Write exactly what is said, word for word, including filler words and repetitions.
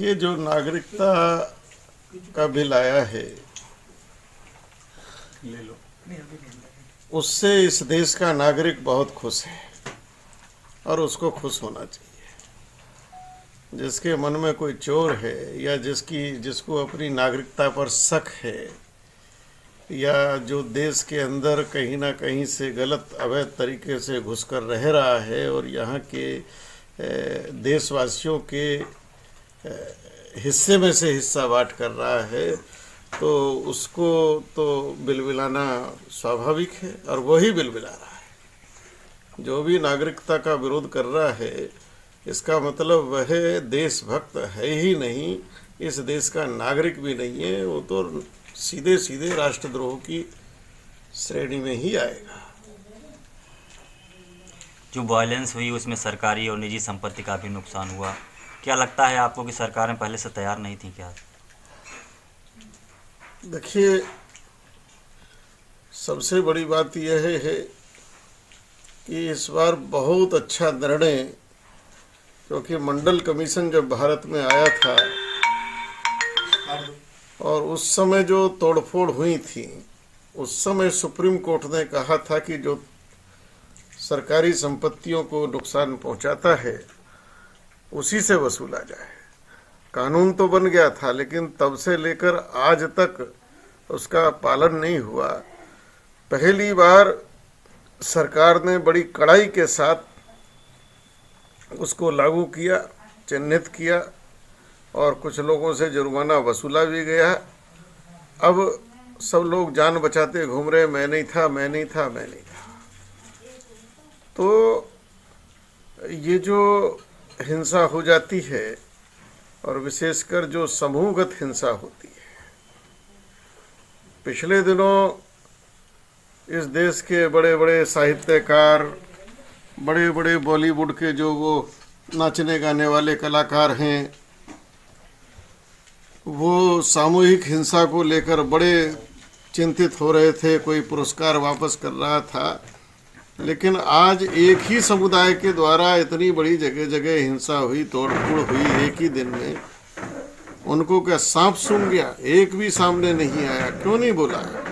देखिए, जो नागरिकता का बिल आया है ले लो, उससे इस देश का नागरिक बहुत खुश है और उसको खुश होना चाहिए। जिसके मन में कोई चोर है या जिसकी जिसको अपनी नागरिकता पर शक है या जो देश के अंदर कहीं ना कहीं से गलत अवैध तरीके से घुसकर रह रहा है और यहाँ के देशवासियों के हिस्से में से हिस्सा बांट कर रहा है, तो उसको तो बिलबिलाना स्वाभाविक है और वही बिलबिला रहा है। जो भी नागरिकता का विरोध कर रहा है, इसका मतलब वह देशभक्त है ही नहीं, इस देश का नागरिक भी नहीं है, वो तो सीधे सीधे राष्ट्रद्रोह की श्रेणी में ही आएगा। जो वायलेंस हुई उसमें सरकारी और निजी संपत्ति का भी नुकसान हुआ, क्या लगता है आपको कि सरकारें पहले से तैयार नहीं थी क्या? देखिए, सबसे बड़ी बात यह है, है कि इस बार बहुत अच्छा निर्णय, क्योंकि मंडल कमीशन जब भारत में आया था और उस समय जो तोड़फोड़ हुई थी, उस समय सुप्रीम कोर्ट ने कहा था कि जो सरकारी संपत्तियों को नुकसान पहुंचाता है उसी से वसूला जाए। कानून तो बन गया था, लेकिन तब से लेकर आज तक उसका पालन नहीं हुआ। पहली बार सरकार ने बड़ी कड़ाई के साथ उसको लागू किया, चिन्हित किया और कुछ लोगों से जुर्माना वसूला भी गया। अब सब लोग जान बचाते घूम रहे, मैं नहीं था, मैं नहीं था, मैं नहीं था। तो ये जो हिंसा हो जाती है और विशेषकर जो समूहगत हिंसा होती है, पिछले दिनों इस देश के बड़े बड़े साहित्यकार, बड़े बड़े बॉलीवुड के जो वो नाचने गाने वाले कलाकार हैं, वो सामूहिक हिंसा को लेकर बड़े चिंतित हो रहे थे, कोई पुरस्कार वापस कर रहा था। लेकिन आज एक ही समुदाय के द्वारा इतनी बड़ी जगह जगह हिंसा हुई, तोड़फोड़ हुई एक ही दिन में, उनको क्या सांप सूंघ गया? एक भी सामने नहीं आया, क्यों नहीं बोला?